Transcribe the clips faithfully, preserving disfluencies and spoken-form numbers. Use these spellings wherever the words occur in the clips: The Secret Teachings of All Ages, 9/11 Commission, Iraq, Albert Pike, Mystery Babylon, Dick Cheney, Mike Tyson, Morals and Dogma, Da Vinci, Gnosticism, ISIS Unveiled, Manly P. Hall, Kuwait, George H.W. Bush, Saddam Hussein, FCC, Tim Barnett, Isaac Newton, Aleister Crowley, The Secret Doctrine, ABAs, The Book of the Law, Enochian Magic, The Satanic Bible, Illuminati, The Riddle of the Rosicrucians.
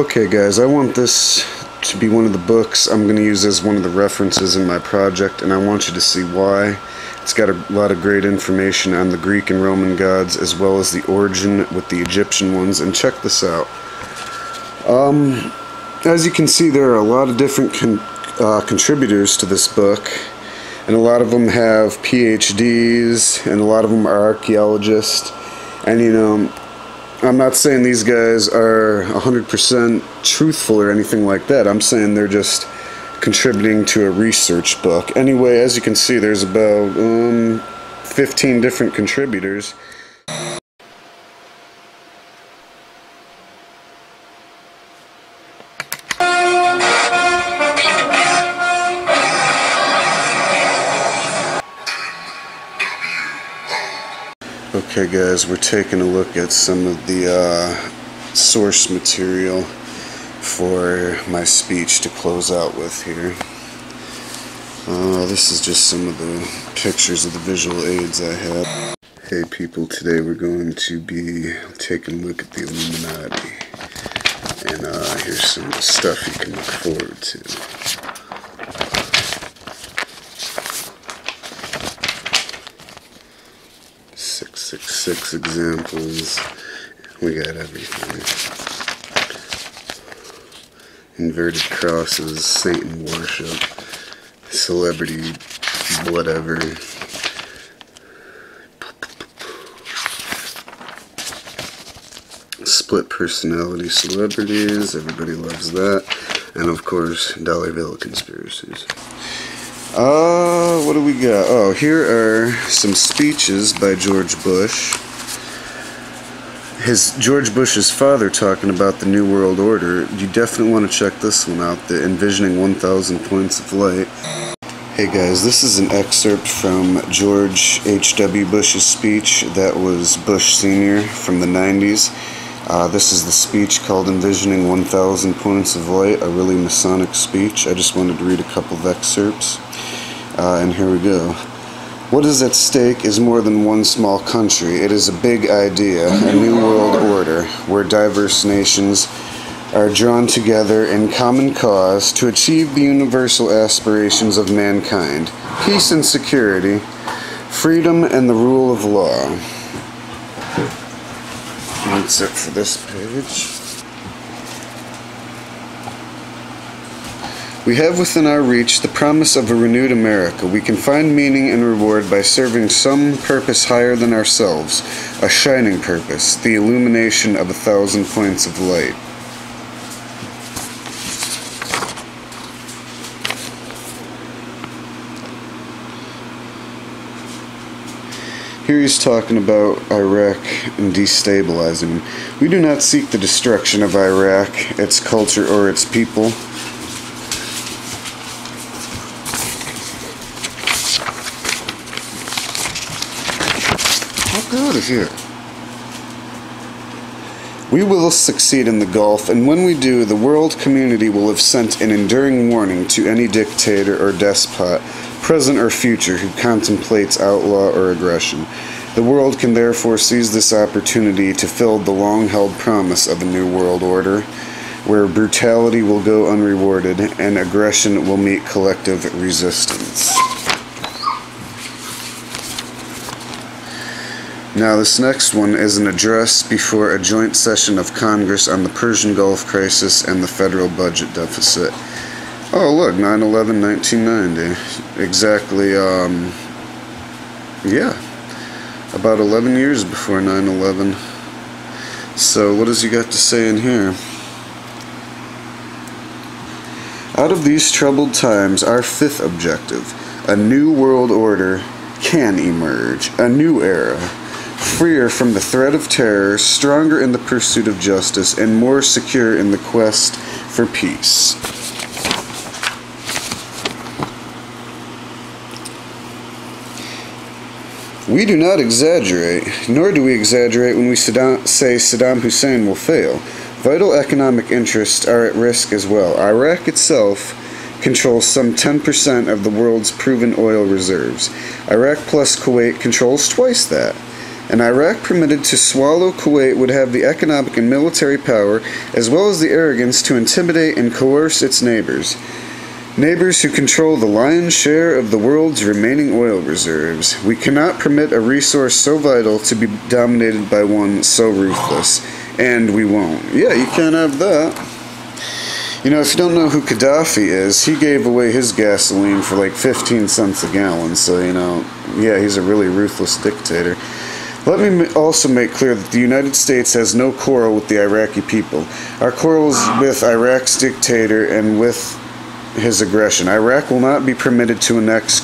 Okay guys, I want this to be one of the books I'm going to use as one of the references in my project, and I want you to see why. It's got a lot of great information on the Greek and Roman gods, as well as the origin with the Egyptian ones, and check this out. Um, as you can see, there are a lot of different con uh, contributors to this book, and a lot of them have P H Ds, and a lot of them are archaeologists, and you know, I'm not saying these guys are one hundred percent truthful or anything like that. I'm saying they're just contributing to a research book. Anyway, as you can see, there's about um, fifteen different contributors. Okay guys, we're taking a look at some of the uh, source material for my speech to close out with here. Uh, this is just some of the pictures of the visual aids I have. Hey people, today we're going to be taking a look at the Illuminati. And uh, here's some of the stuff you can look forward to. six six six examples. We got everything. Inverted crosses, Satan worship, celebrity, whatever. Split personality celebrities, everybody loves that. And of course, dollar bill conspiracies. Uh, what do we got? Oh, here are some speeches by George Bush. His George Bush's father talking about the New World Order. You definitely want to check this one out, the Envisioning one thousand Points of Light. Hey guys, this is an excerpt from George H W Bush's speech. That was Bush Senior from the nineties. Uh, this is the speech called Envisioning one thousand Points of Light, a really Masonic speech. I just wanted to read a couple of excerpts. Uh, and here we go. What is at stake is more than one small country. It is a big idea, a new world order, where diverse nations are drawn together in common cause to achieve the universal aspirations of mankind. Peace and security, freedom and the rule of law. That's it for this page. We have within our reach the promise of a renewed America. We can find meaning and reward by serving some purpose higher than ourselves, a shining purpose, the illumination of a thousand points of light. Here he's talking about Iraq and destabilizing. We do not seek the destruction of Iraq, its culture, or its people. How good is here? We will succeed in the Gulf, and when we do, the world community will have sent an enduring warning to any dictator or despot, present or future, who contemplates outlaw or aggression. The world can therefore seize this opportunity to fill the long-held promise of a new world order, where brutality will go unrewarded and aggression will meet collective resistance. Now this next one is an address before a joint session of Congress on the Persian Gulf crisis and the federal budget deficit. Oh look, nine eleven nineteen ninety, exactly, um, yeah, about eleven years before nine eleven. So what does he got to say in here? Out of these troubled times, our fifth objective, a new world order, can emerge, a new era, freer from the threat of terror, stronger in the pursuit of justice, and more secure in the quest for peace. We do not exaggerate, nor do we exaggerate when we say Saddam Hussein will fail. Vital economic interests are at risk as well. Iraq itself controls some ten percent of the world's proven oil reserves. Iraq plus Kuwait controls twice that. and Iraq permitted to swallow Kuwait would have the economic and military power, as well as the arrogance, to intimidate and coerce its neighbors, neighbors who control the lion's share of the world's remaining oil reserves. We cannot permit a resource so vital to be dominated by one so ruthless, and we won't. Yeah, you can't have that. You know, if you don't know who Gaddafi is, he gave away his gasoline for like fifteen cents a gallon, so, you know, yeah, he's a really ruthless dictator. Let me also make clear that the United States has no quarrel with the Iraqi people. Our quarrel is with Iraq's dictator and with his aggression. Iraq will not be permitted to annex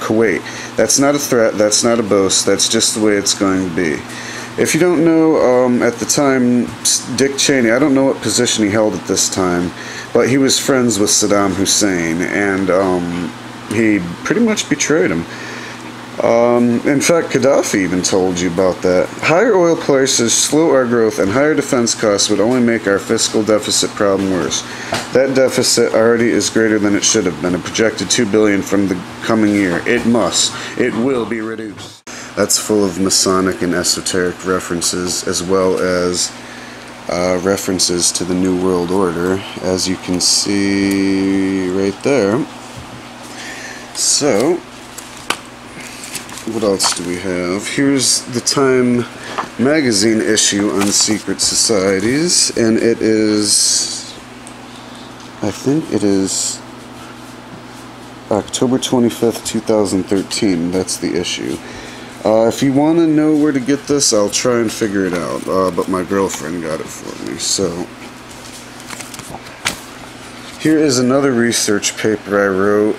Kuwait. That's not a threat, that's not a boast, that's just the way it's going to be. If you don't know, um, at the time, Dick Cheney, I don't know what position he held at this time, but he was friends with Saddam Hussein, and um, he pretty much betrayed him. Um, in fact, Gaddafi even told you about that. Higher oil prices slow our growth, and higher defense costs would only make our fiscal deficit problem worse. That deficit already is greater than it should have been, a projected two billion dollars from the coming year. It must. It will be reduced. That's full of Masonic and esoteric references, as well as uh, references to the New World Order, as you can see right there. So, what else do we have? Here's the Time magazine issue on secret societies, and it is, I think it is October twenty-fifth, two thousand thirteen, that's the issue. Uh, if you want to know where to get this, I'll try and figure it out, uh, but my girlfriend got it for me, so. Here is another research paper I wrote,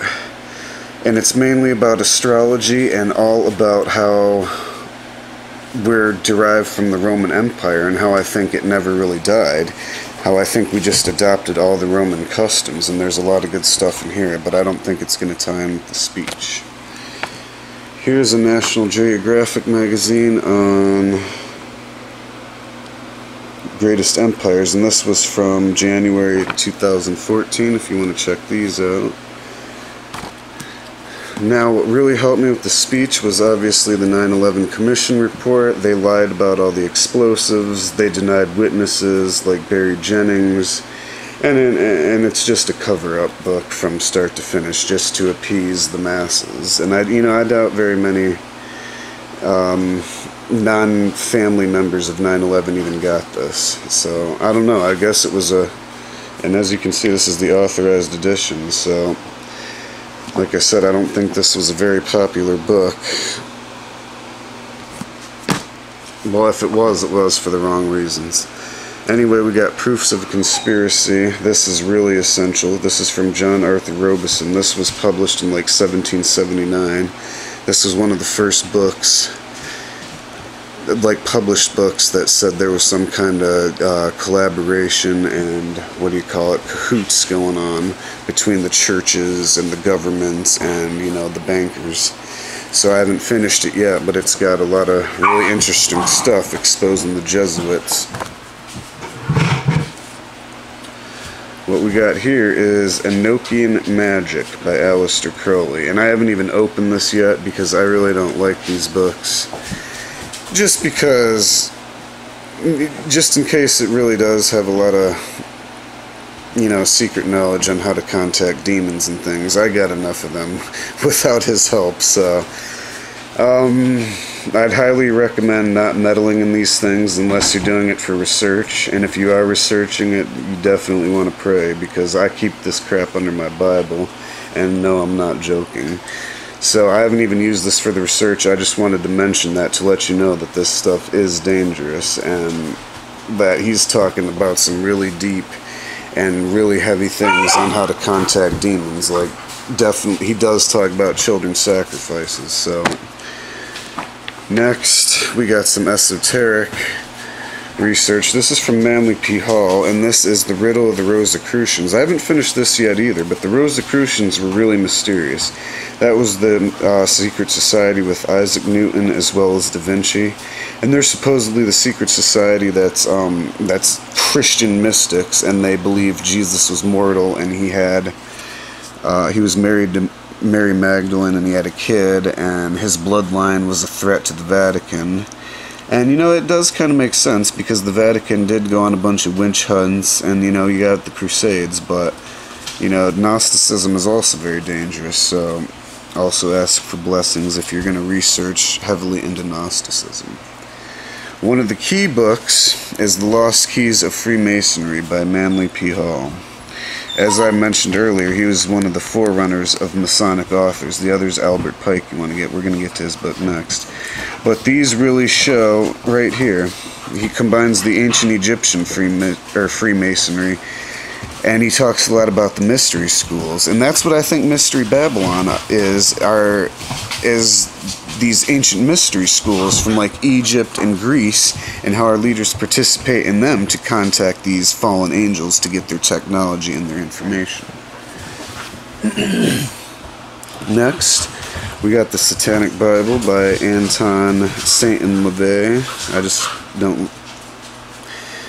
and it's mainly about astrology and all about how we're derived from the Roman Empire and how I think it never really died, how I think we just adopted all the Roman customs, and there's a lot of good stuff in here, but I don't think it's going to tie in with the speech. Here's a National Geographic magazine on Greatest Empires, and this was from January two thousand fourteen, if you want to check these out. Now, what really helped me with the speech was obviously the nine eleven Commission report. They lied about all the explosives, they denied witnesses like Barry Jennings, and, and, and it's just a cover-up book from start to finish, just to appease the masses. And I, you know, I doubt very many um, non-family members of nine eleven even got this. So I don't know. I guess it was a, and as you can see, this is the authorized edition. So, like I said, I don't think this was a very popular book. Well, if it was, it was for the wrong reasons. Anyway, we got Proofs of a Conspiracy. This is really essential. This is from John Arthur Robison. This was published in like seventeen seventy-nine. This was one of the first books, like published books, that said there was some kind of uh, collaboration and, what do you call it, cahoots going on between the churches and the governments and, you know, the bankers. So I haven't finished it yet, but it's got a lot of really interesting stuff exposing the Jesuits. What we got here is Enochian Magic by Aleister Crowley. And I haven't even opened this yet because I really don't like these books. Just because, just in case it really does have a lot of, you know, secret knowledge on how to contact demons and things. I got enough of them without his help, so. Um, I'd highly recommend not meddling in these things unless you're doing it for research, and if you are researching it, you definitely want to pray, because I keep this crap under my Bible, and no, I'm not joking. So I haven't even used this for the research. I just wanted to mention that to let you know that this stuff is dangerous, and that he's talking about some really deep and really heavy things on how to contact demons. Like, definitely, he does talk about children's sacrifices, so. Next, we got some esoteric research. This is from Manly P. Hall, and this is The Riddle of the Rosicrucians. I haven't finished this yet either, but the Rosicrucians were really mysterious. That was the uh, secret society with Isaac Newton as well as Da Vinci. And they're supposedly the secret society that's, um, that's Christian mystics, and they believe Jesus was mortal, and he had, uh, he was married to Mary Magdalene, and he had a kid, and his bloodline was a threat to the Vatican, And, you know, it does kind of make sense, because the Vatican did go on a bunch of witch hunts, and, you know, you got the Crusades, but, you know, Gnosticism is also very dangerous, so also ask for blessings if you're going to research heavily into Gnosticism. One of the key books is The Lost Keys of Freemasonry by Manly P. Hall. As I mentioned earlier, he was one of the forerunners of Masonic authors. The other is Albert Pike. You want to get, we're going to get to his book next. But these really show right here. He combines the ancient Egyptian Freema or Freemasonry, and he talks a lot about the mystery schools, and that's what I think Mystery Babylon is. Are is these ancient mystery schools from like Egypt and Greece, and how our leaders participate in them to contact these fallen angels to get their technology and their information. Next, we got The Satanic Bible by Anton Szandor LaVey. I just don't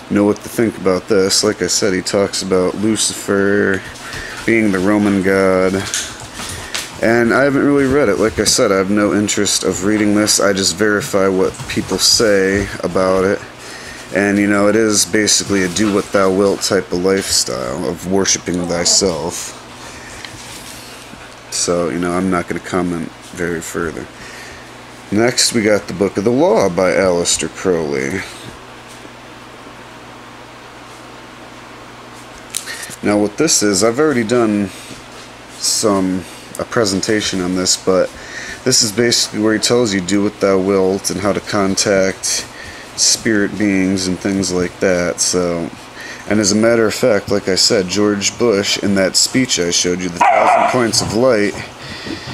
know what to think about this. Like I said, he talks about Lucifer being the Roman god. And I haven't really read it. Like I said, I have no interest of reading this. I just verify what people say about it. And, you know, it is basically a do what thou wilt type of lifestyle of worshiping thyself. So, you know, I'm not going to comment very further. Next, we got The Book of the Law by Aleister Crowley. Now, what this is, I've already done some a presentation on this, but this is basically where he tells you do what thou wilt and how to contact spirit beings and things like that. So, and as a matter of fact, like I said, George Bush, in that speech I showed you, the thousand points of light,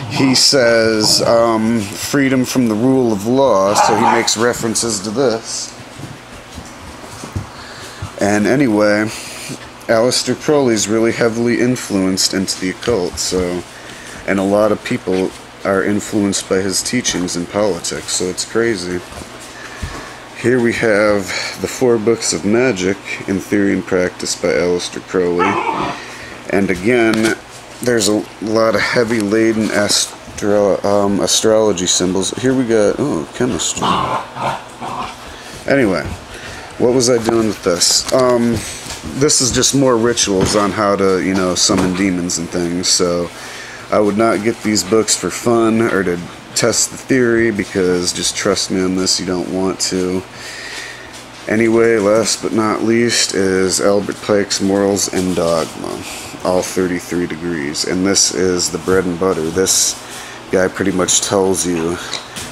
he says um, freedom from the rule of law, so he makes references to this. And anyway, Aleister Crowley's really heavily influenced into the occult, so, and a lot of people are influenced by his teachings in politics, so it's crazy. Here we have The Four Books of Magic in Theory and Practice by Aleister Crowley. And again, there's a lot of heavy laden astro um, astrology symbols. Here we got, oh, chemistry. Anyway, what was I doing with this? Um, this is just more rituals on how to, you know, summon demons and things, so I would not get these books for fun or to test the theory, because just trust me on this, you don't want to. Anyway, last but not least is Albert Pike's Morals and Dogma, all thirty-three degrees, and this is the bread and butter. This guy pretty much tells you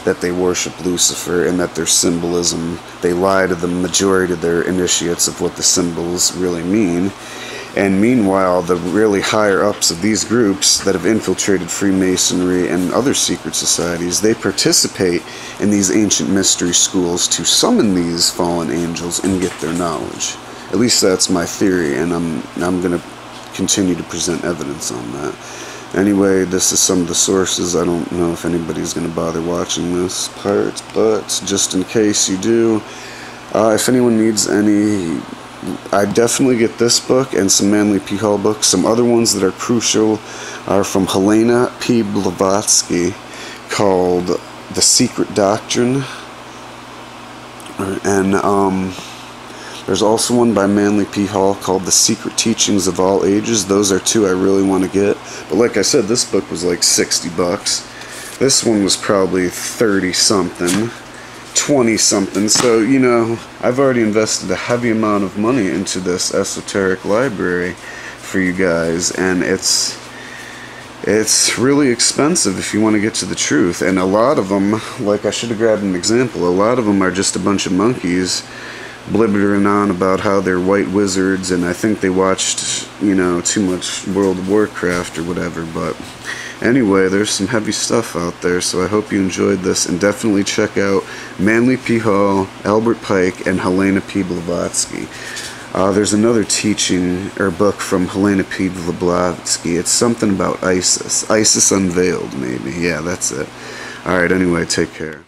that they worship Lucifer and that their symbolism, they lie to the majority of their initiates of what the symbols really mean. And meanwhile, the really higher-ups of these groups that have infiltrated Freemasonry and other secret societies, they participate in these ancient mystery schools to summon these fallen angels and get their knowledge. At least that's my theory, and I'm, I'm going to continue to present evidence on that. Anyway, this is some of the sources. I don't know if anybody's going to bother watching this part, but just in case you do, uh, if anyone needs any, I definitely get this book and some Manly P. Hall books. Some other ones that are crucial are from Helena P. Blavatsky, called The Secret Doctrine. And um, there's also one by Manly P. Hall called The Secret Teachings of All Ages. Those are two I really want to get. But like I said, this book was like sixty bucks. This one was probably thirty something. twenty something, so you know, I've already invested a heavy amount of money into this esoteric library for you guys, and it's it's really expensive if you want to get to the truth. And a lot of them, like I should have grabbed an example, a lot of them are just a bunch of monkeys blibbering on about how they're white wizards, and I think they watched, you know, too much World of Warcraft or whatever. But anyway, there's some heavy stuff out there, so I hope you enjoyed this, and definitely check out Manly P. Hall, Albert Pike, and Helena P. Blavatsky. Uh, there's another teaching, or book, from Helena P. Blavatsky. It's something about ISIS. ISIS Unveiled, maybe. Yeah, that's it. Alright, anyway, take care.